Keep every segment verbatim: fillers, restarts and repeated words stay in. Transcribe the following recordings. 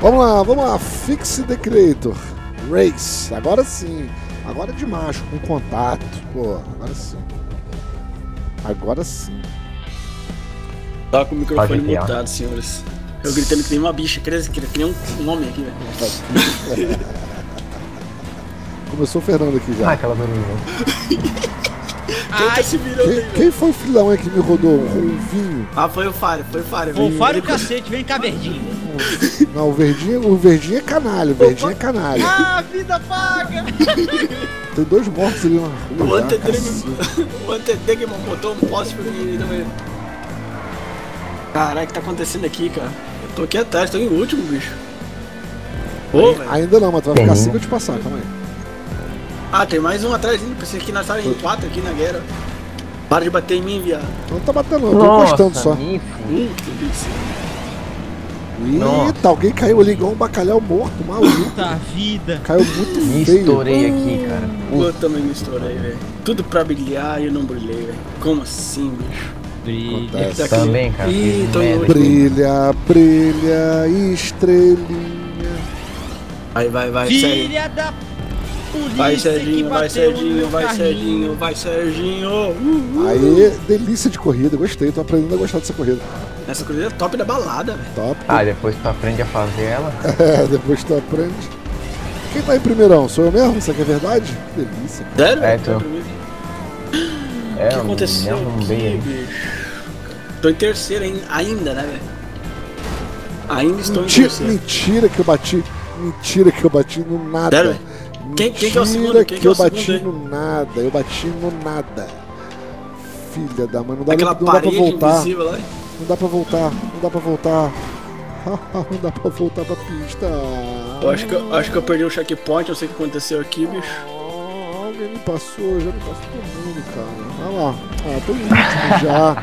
Vamos lá, vamos lá, FixTheCreator, Race, agora sim, agora é de macho, com contato, pô, agora sim, agora sim. Tava com o microfone mutado, senhores, eu gritando que nem uma bicha, que nem um homem aqui, velho. Começou o Fernando aqui já. Ah, aquela menina. Ai, se virou quem, quem foi o filão aí que me rodou o vinho? Ah, foi o Fário, foi o Fário. Foi o Fário, cacete, vem cá, verdinho. Não, o verdinho, o verdinho é canalho, o verdinho é canalho. Ah, vida paga! Tem dois mortos ali na rua. O Antetegman botou um poste pra mim também. Caraca, o que tá acontecendo aqui, cara? Eu tô aqui atrás, tô em último, bicho. Pô, ainda não, mas tu vai ficar cinco de passar, calma aí. Ah, tem mais um atrás, pensei que nós estávamos em quatro aqui na guerra. Para de bater em mim, viado. Não tá batendo, eu tô encostando só. Hum, que delícia. Eita, alguém caiu ali igual um bacalhau morto, maluco. Puta vida. Caiu muito me feio. Me estourei aqui, cara. Puta. Eu também me estourei, velho. Tudo pra brilhar e eu não brilhei, velho. Como assim, bicho? Brilha. É tá também, cara. Ih, tô em brilha, brilha, estrelinha. Vai, vai, vai, filha da polícia. Vai, Serginho, vai, Serginho, vai, Serginho, vai, Serginho. Uh, uh. Aê, delícia de corrida. Gostei, tô aprendendo a gostar dessa corrida. Essa corrida é top da balada, velho. Top. Ah, depois tu aprende a fazer ela. É, depois tu aprende. Quem tá em primeirão? Sou eu mesmo? Isso aqui é verdade? Que delícia. Sério? É, tu. É, o que aconteceu aqui, bicho? Tô em terceiro hein? Ainda, né, velho? Ainda estou mentira, em terceiro. Mentira que eu bati. Mentira que eu bati no nada. Sério, mentira quem, quem que é o segundo? Quem que eu é o bati segundo, no nada. Eu bati no nada. Filha da mãe, não dá, aquela não dá pra voltar. Lá. Não dá pra voltar, não dá pra voltar. Não dá pra voltar pra pista. Eu acho que eu, acho que eu perdi o checkpoint, eu sei o que aconteceu aqui, bicho. Oh, alguém me passou, já me passou todo mundo, cara. Olha lá, ah, tô lindo já.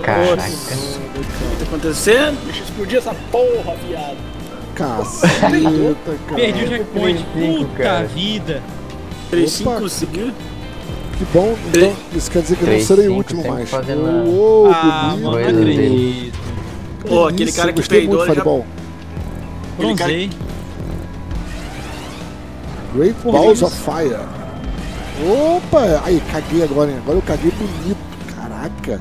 Caraca. Nossa, o que tá acontecendo? Deixa eu explodir essa porra, viado. Caceta, cara. Perdi o checkpoint, puta cara. Vida. três cinco conseguiu? Que bom, então, isso quer dizer que três, eu não serei o último mais. Uou, ah, mano, não acredito. Pô, aquele cara que peidou já... Aquele cara... Great Balls of Fire. Opa! Aí, caguei agora, hein? Agora eu caguei bonito. Caraca.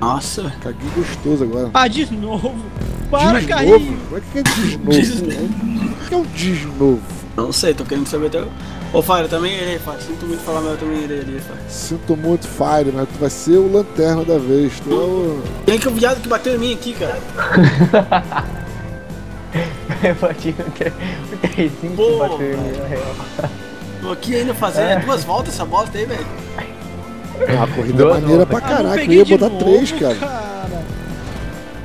Nossa. Caguei gostoso agora. Ah, de novo. Para, carrinho. De novo? Como é que é de novo? O que é um de novo? Não sei, tô querendo saber até... Ô, Fire, também irei, Fire. Sinto muito falar, mas eu também irei ali, Fire. Sinto muito, Fire, mas tu vai ser o lanterna da vez. Tu é o... Quem que é o viado que bateu em mim aqui, cara? Eu bati no três cinco que bateu em mim, na real. Tô aqui ainda fazendo é. duas voltas essa bosta aí, velho. É uma corrida duas maneira voltas. pra caraca, ah, eu ia botar novo, três, cara. cara.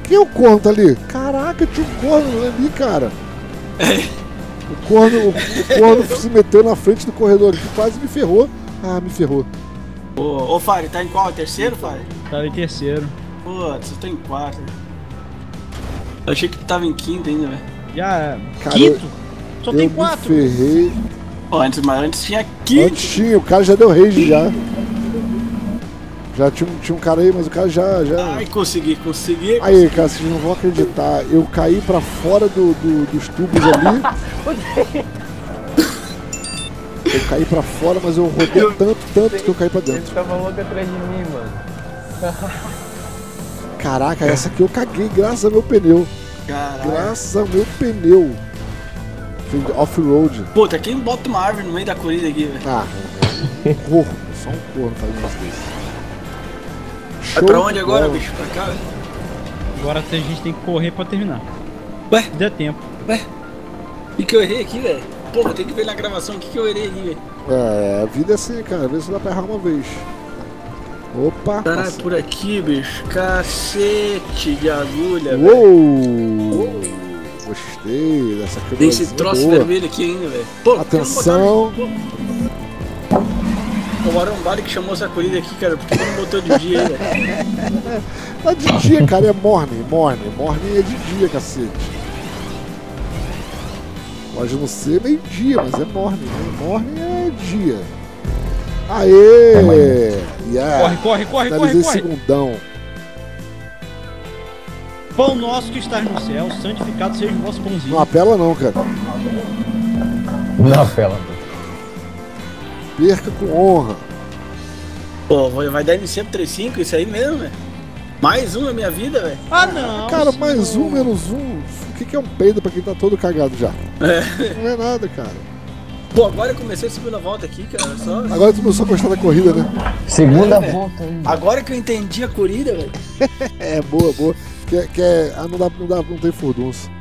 Quem é o corno tá ali? Caraca, tinha um corno ali, cara. É. O corno, o, o corno se meteu na frente do corredor que quase me ferrou. Ah, me ferrou. Ô, ô Fábio, tá em qual? Terceiro, Fábio? Tá em terceiro. Pô, você tá em quarto. Eu achei que tu tava em quinto ainda, velho. Já, cara, quinto? Eu, só eu tem quatro. Me ferrei. Ó, oh, antes, mas antes tinha quinto. Antes tinha, o cara já deu rage já. Já tinha, tinha um cara aí, mas o cara já... já... Ai, consegui, consegui, consegui. Aí, cara, vocês não vão acreditar. Eu caí pra fora do, do, dos tubos ali. Eu caí pra fora, mas eu rodei tanto, tanto que eu caí pra dentro. Ele tava louco atrás de mim, mano. Caraca, essa aqui eu caguei graças ao meu pneu. Caraca. Graças ao meu pneu. Off-road. Puta, quem bota uma árvore no meio da corrida aqui, velho? Ah, um corno. Só um corno faz umas coisas. Vai pra onde agora, bola. bicho? Pra cá? Agora a gente tem que correr pra terminar. Ué? Deu tempo. Ué? E que eu errei aqui, velho? Porra, tem que ver na gravação o que, que eu errei aqui, velho. É, a vida é assim, cara. Às vezes dá pra errar uma vez. Opa! Caralho, passa. Por aqui, bicho. Cacete de agulha, velho. Uou! Gostei dessa câmera. Tem esse troço boa. vermelho aqui ainda, velho. Atenção! O Marombari que chamou essa corrida aqui, cara, porque não botou de dia, velho. Tá de dia, cara, é morning, morning, morning é de dia, cacete. Pode não ser meio dia, mas é morning, né? Morning é dia. Aê! Yeah. Corre, corre, corre, Finalizei corre, corre! segundão. Pão nosso que estás no céu, santificado seja o vosso pãozinho. Não apela não, cara. Não apela. Perca com honra. Pô, vai dar M C trinta e cinco isso aí mesmo, velho? Mais um na minha vida, velho? Ah, não. Cara, senhor. Mais um, menos um. O que que é um peido pra quem tá todo cagado já? É. Não é nada, cara. Pô, agora eu comecei a segunda volta aqui, cara. Só... Agora tu começou a gostar da corrida, né? Segunda é, volta ainda. Agora que eu entendi a corrida, velho. É, boa, boa. Que, que é, ah, não dá, não dá, não tem furdunço.